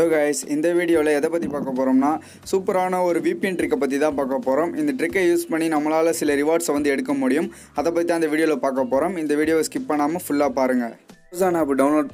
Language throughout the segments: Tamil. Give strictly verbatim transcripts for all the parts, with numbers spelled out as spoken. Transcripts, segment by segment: Hello guys, in this video we will talk about super V P N trick. This trick is used to sell rewards. We will talk about this video. This video is skip full. If you download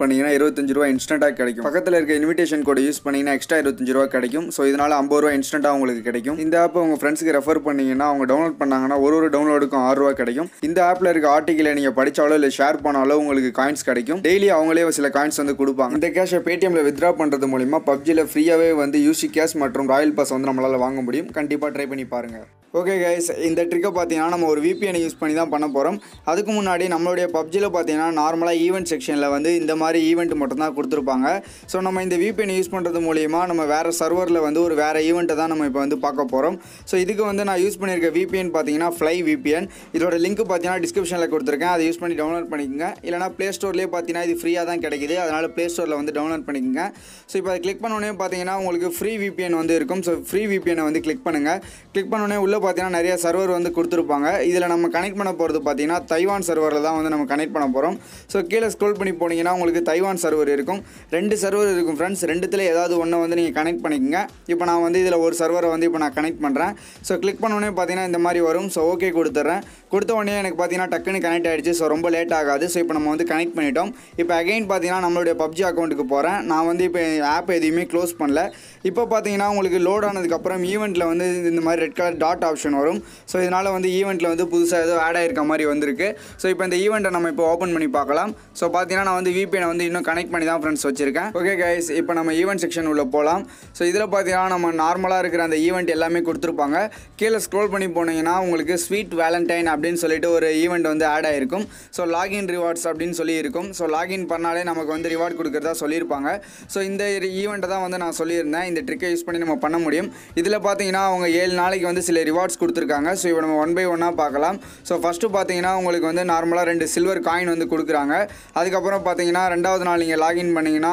it, you instant invitation code use extra twenty-five rupees. So, this is instant. If you refer to friends, you can download it, download download In the app, article, share coins. Daily, you can coins. In the cash, Paytm withdraw P U B G free away U C cash and Royal Pass. Try it. Okay guys, இந்த ட்ரிக்க பாத்தீங்கன்னா நம்ம ஒரு V P N யூஸ் பண்ணி தான் பண்ண போறோம். அதுக்கு முன்னாடி நம்மளுடைய P U B G ல பாத்தீங்கன்னா நார்மலா ஈவென்ட் செக்ஷன்ல வந்து இந்த மாதிரி ஈவென்ட் மட்டும் தான் கொடுத்திருப்பாங்க. சோ நம்ம இந்த V P N யூஸ் பண்றது மூலமா நம்ம வேற சர்வர்ல வந்து ஒரு வேற ஈவென்ட் தான் நம்ம இப்போ வந்து பார்க்க போறோம். சோ இதுக்கு வந்து நான் யூஸ் பண்ணிருக்க V P N பாத்தீங்கன்னா Fly V P N. இதோட லிங்க் பாத்தீங்கன்னா டிஸ்கிரிப்ஷன்ல கொடுத்திருக்கேன். அதை யூஸ் பண்ணி டவுன்லோட் பண்ணிக்கங்க. இல்லனா Play Storeலயே பாத்தீங்கன்னா இது ஃப்ரீயா தான் கிடைக்குது. அதனால Play Storeல வந்து டவுன்லோட் பண்ணிக்கங்க. சோ இப்போ அதை கிளிக் பண்ண உடனே பாத்தீங்கன்னா உங்களுக்கு free V P N வந்து இருக்கும். So free V P N வந்து கிளிக் பண்ணுங்க. கிளிக் பண்ண உடனே உள்ள பாத்தீங்கன்னா நிறைய சர்வர் வந்து கொடுத்திருப்பாங்க. இதல நம்ம கனெக்ட் பண்ண போறது பாத்தீங்கன்னா தைவான் சர்வர்ல தான் வந்து நம்ம கனெக்ட் பண்ண போறோம். சோ கீழ ஸ்க்ரோல் பண்ணி போனீங்கன்னா உங்களுக்கு தைவான் சர்வர் இருக்கும். ரெண்டு சர்வர் இருக்கும் फ्रेंड्स. ரெண்டுத்துல ஏதாவது ஒண்ண வந்து நீங்க கனெக்ட் பண்ணிக்கங்க. இப்போ நான் வந்து இதல ஒரு சர்வரை வந்து இப்போ நான் கனெக்ட் பண்றேன். சோ கிளிக் பண்ண உடனே பாத்தீங்கன்னா இந்த மாதிரி வரும். சோ ஓகே கொடுத்துறேன். கொடுத்த உடனே எனக்கு பாத்தீங்கன்னா டக்குன்னு கனெக்ட் ஆயிடுச்சு. சோ ரொம்ப லேட் ஆகாது. சோ இப்போ நம்ம வந்து கனெக்ட் பண்ணிட்டோம். இப்போ அகைன் பாத்தீங்கன்னா நம்மளுடைய P U B G அக்கவுண்ட்க்கு போறேன். நான் வந்து இப்போ ஆப் எதுமே க்ளோஸ் பண்ணல. இப்போ பாத்தீங்கன்னா உங்களுக்கு லோட் ஆனதுக்கு அப்புறம் ஈவென்ட்ல வந்து இந்த மாதிரி ரெட் கலர் டாட் option வரும். சோ இதனால வந்து ஈவென்ட்ல வந்து புதுசா ஏதோ ஆட் ஆயிருக்க மாதிரி வந்திருக்கு. சோ இப்போ இந்த ஈவென்ட்ட நம்ம இப்போ ஓபன் பண்ணி பார்க்கலாம். சோ பாத்தீனா நான் வந்து V P N வந்து இன்னும் கனெக்ட் பண்ணி தான் फ्रेंड्स வச்சிருக்கேன். ஓகே गाइस, இப்போ நம்ம ஈவென்ட் செக்ஷன் உள்ள போலாம். சோ இதல பாத்தீனா நம்ம நார்மலா இருக்கிற அந்த ஈவென்ட் எல்லாமே கொடுத்திருப்பாங்க. கீழ ஸ்க்ரோல் பண்ணி போனீங்கனா உங்களுக்கு ஸ்வீட் வேலண்டைன் அப்படினு சொல்லிட்டு ஒரு ஈவென்ட் வந்து ஆட் ஆயிருக்கும். சோ லாகின் ரிவார்ட்ஸ் அப்படினு சொல்லி இருக்கும். சோ லாகின் பண்ணாலே நமக்கு வந்து ரிவார்ட் கொடுக்கறதா சொல்லி இருப்பாங்க. சோ இந்த ஈவென்ட்ட தான் வந்து நான் சொல்லி இருந்தேன். இந்த ட்ரிக்கை யூஸ் பண்ணி நம்ம பண்ண முடியும். இதல பாத்தீனா அவங்க ஏழு நாளைக்கு வந்து சில rewards கொடுத்திருக்காங்க. சோ இப்போ நம்ம one by one ஆ பார்க்கலாம். சோ ஃபர்ஸ்ட் பாத்தீங்கன்னா உங்களுக்கு வந்து நார்மலா ரெண்டு silver coin வந்து கொடுக்கறாங்க. அதுக்கு அப்புறம் பாத்தீங்கன்னா இரண்டாவது நாள் நீங்க லாகின் பண்ணீங்கன்னா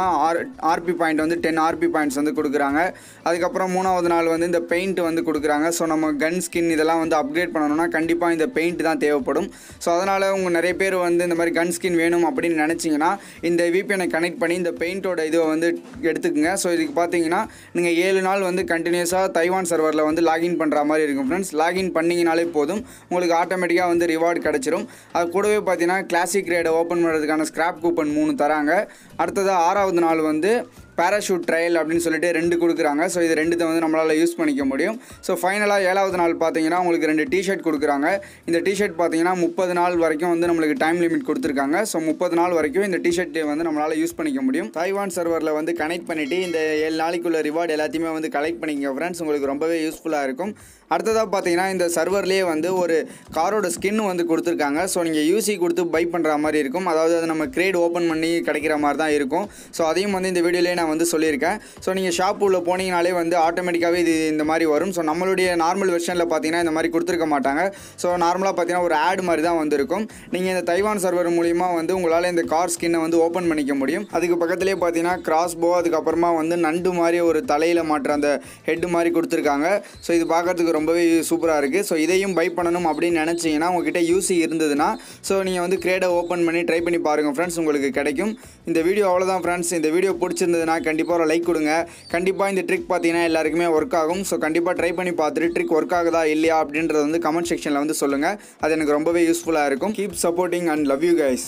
R P point வந்து ten R P points வந்து கொடுக்கறாங்க. அதுக்கு அப்புறம் மூணாவது நாள் வந்து இந்த paint வந்து கொடுக்கறாங்க. சோ நம்ம gun skin இதெல்லாம் வந்து அப்கிரேட் பண்ணனும்னா கண்டிப்பா இந்த paint தான் தேவைப்படும். சோ அதனால உங்க நிறைய பேர் வந்து இந்த மாதிரி gun skin வேணும் அப்படி நினைச்சீங்கனா இந்த V P N ஐ கனெக்ட் பண்ணி இந்த paint ஓட இது வந்து எடுத்துக்கங்க. சோ இதுக்கு பாத்தீங்கன்னா நீங்க ஏழு நாள் வந்து கண்டினியூஸா தைவான் சர்வர்ல வந்து லாகின் பண்ற மாதிரி இருக்கும். Friends, login பண்ணீங்கனாலே போதும் உங்களுக்கு ஆட்டோமேட்டிக்கா வந்து ரிவார்ட் கிடைச்சிரும். அது கூடவே பாத்தீனா கிளாசிக் கிரேட் ஓபன் பண்றதுக்கான ஸ்கிராப் கூப்பன் மூணு தராங்க. அடுத்து ஆறாவது நாள் வந்து parachute trial அப்படினு சொல்லிட்டு ரெண்டு கொடுக்கறாங்க. சோ இது ரெண்டுதே வந்து நம்மளால யூஸ் பண்ணிக்க முடியும். சோ ஃபைனலா ஏழாவது நாள் பாத்தீங்கன்னா உங்களுக்கு ரெண்டு டி-ஷர்ட் கொடுக்கறாங்க. இந்த டி-ஷர்ட் பாத்தீங்கன்னா முப்பது நாள் வரைக்கும் வந்து நமக்கு டைம் லிமிட் கொடுத்திருக்காங்க. சோ முப்பது நாள் வரைக்கும் இந்த டி-ஷர்ட் வந்து நம்மளால யூஸ் பண்ணிக்க முடியும். தைவான் சர்வர்ல வந்து கனெக்ட் பண்ணிட்டு இந்த ஏழு நாளுக்குள்ள ரிவார்ட் எல்லாத்தையும் வந்து கலெக்ட் பண்ணிங்க फ्रेंड्स. உங்களுக்கு ரொம்பவே யூஸ்புல்லா இருக்கும். அடுத்ததா பாத்தீங்கன்னா இந்த சர்வர்லயே வந்து ஒரு காரோட ஸ்கின் வந்து கொடுத்திருக்காங்க. சோ நீங்க U C கொடுத்து பை பண்ற மாதிரி இருக்கும். அதாவது அது நம்ம கிரேட் ஓபன் பண்ணி கிடைக்கிற மாதிரி தான் இருக்கும். சோ அதையும் வந்து இந்த வீடியோல வந்து சொல்லிருக்கேன். சோ நீங்க ஷாப் உள்ள போனீங்கனாலே வந்து ஆட்டோமேட்டிக்காவே இது இந்த மாதிரி வரும். சோ நம்மளுடைய நார்மல் வெர்ஷன்ல பாத்தீனா இந்த மாதிரி கொடுத்திருக்க மாட்டாங்க. சோ நார்மலா பாத்தீனா ஒரு ஆட் மாதிரி தான் வந்திருக்கும். நீங்க இந்த தைவான் சர்வர் மூலமா வந்து உங்களால இந்த கார் ஸ்கின்னை வந்து ஓபன் பண்ணிக்க முடியும். அதுக்கு பக்கத்துலயே பாத்தீனா கிராஸ் போ அதுக்கு அப்புறமா வந்து நண்டு மாதிரி ஒரு தலையில மாற்ற அந்த ஹெட் மாதிரி கொடுத்திருக்காங்க. சோ இது பார்க்கிறதுக்கு ரொம்பவே சூப்பரா இருக்கு. சோ இதையும் பை பண்ணனும் அப்படி நினைச்சீங்கனா உங்க கிட்ட U C இருந்ததுனா சோ நீங்க வந்து கிரேட ஓபன் பண்ணி ட்ரை பண்ணி பாருங்க फ्रेंड्स, உங்களுக்கு கிடைக்கும். இந்த வீடியோ அவ்வளவுதான் फ्रेंड्स. இந்த வீடியோ பிடிச்சிருந்தது கண்டிப்பா ஒரு லைக் கொடுங்க. கண்டிப்பா இந்த ட்ரிக் பாத்தீனா எல்லாருக்குமே வர்க் ஆகும். சோ கண்டிப்பா ட்ரை பண்ணி பார்த்துட்டு ட்ரிக் வர்க் ஆகுதா இல்லையா அப்படின்றத வந்து கமெண்ட் செக்ஷன்ல வந்து சொல்லுங்க. அது எனக்கு ரொம்பவே யூஸ்புல்லா இருக்கும். Keep supporting and love you guys.